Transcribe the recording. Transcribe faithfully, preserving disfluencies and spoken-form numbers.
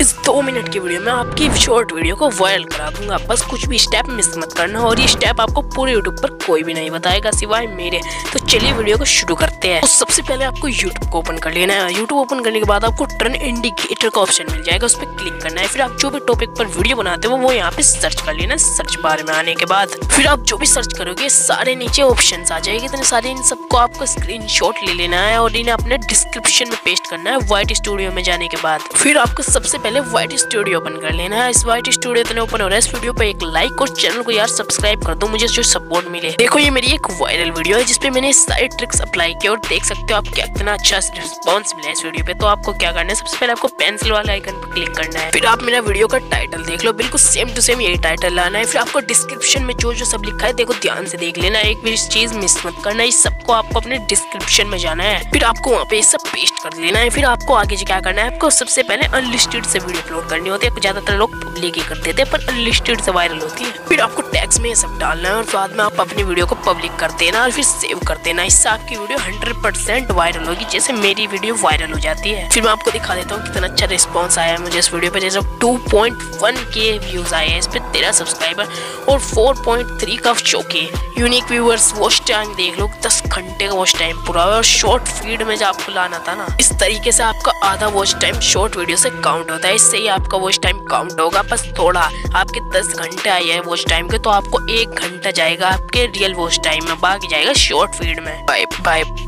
इस दो मिनट की वीडियो में आपकी शॉर्ट वीडियो को वायरल करा दूंगा। बस कुछ भी स्टेप मिस मत करना और ये स्टेप आपको पूरे यूट्यूब पर कोई भी नहीं बताएगा सिवाय मेरे। तो चलिए वीडियो को शुरू करते हैं। तो सबसे पहले आपको यूट्यूब को ओपन कर लेना है। यूट्यूब ओपन करने के बाद आपको टर्न इंडिकेटर का ऑप्शन मिल जाएगा, उस पर क्लिक करना है। फिर आप जो भी टॉपिक पर वीडियो बनाते हो वो यहाँ पे सर्च कर लेना। सर्च बार में आने के बाद फिर आप जो भी सर्च करोगे सारे नीचे ऑप्शन आ जाएंगे। इतने सारे इन सबको आपको स्क्रीन शॉट ले लेना है और इन्हें अपने डिस्क्रिप्शन में पेस्ट करना है। वाइट स्टूडियो में जाने के बाद फिर आपको सबसे पहले वाइट स्टूडियो ओपन कर लेना है। इस वाइट स्टूडियो इतने ओपन हो रहा है। इस वीडियो पर एक लाइक और चैनल को यार सब्सक्राइब कर दो, मुझे जो सपोर्ट मिले। देखो ये मेरी एक वायरल वीडियो है जिसपे मैंने सारे ट्रिक्स अप्लाई किया और देख सकते हो आप क्या इतना अच्छा रिस्पॉन्स मिला इस वीडियो पे। तो आपको क्या करना है, सबसे पहले आपको पेंसिल वाला आइकन पर क्लिक करना है। फिर आप मेरा वीडियो का टाइटल देख लो, बिल्कुल सेम टू सेम यही टाइटल लाना है। फिर आपको डिस्क्रिप्शन में जो जो सब लिखा है देखो ध्यान से देख लेना, एक भी चीज मिस मत करना। इस सबको आपको अपने डिस्क्रिप्शन में जाना है, फिर आपको वहाँ पे सब पेस्ट कर लेना है। फिर आपको आगे क्या करना है, आपको सबसे पहले अनलिस्टेड से वीडियो अपलोड करनी होती है। ज्यादातर लोग पब्लिक ही कर देते हैं पर अनलिस्टेड से वायरल होती है। फिर आपको टैग्स में सब डालना है और बाद में आप अपनी वीडियो को पब्लिक कर देना और फिर सेव कर देना। इससे आपकी वीडियो हंड्रेड परसेंट वायरल होगी, जैसे मेरी वीडियो वायरल हो जाती है। फिर मैं आपको दिखा देता हूँ कितना अच्छा रिस्पॉन्स आया है मुझे इस वीडियो पे। जैसे टू पॉइंट वन के व्यूज आए हैं, इस पर तेरह सब्सक्राइबर और फोर पॉइंट थ्री का शौक है। यूनिक व्यूअर्स वॉच टाइम देख लो, दस घंटे का वॉच टाइम पूरा हुआ और शॉर्ट फीड में जो आपको लाना था ना, इस तरीके से आपका आधा वॉच टाइम शॉर्ट वीडियो से काउंट होता है। इससे ही आपका वॉच टाइम काउंट होगा। बस थोड़ा आपके दस घंटे आए हैं वॉच टाइम के, तो आपको एक घंटा जाएगा आपके रियल वॉच टाइम में, बाकी जाएगा शॉर्ट फीड में। Bye bye.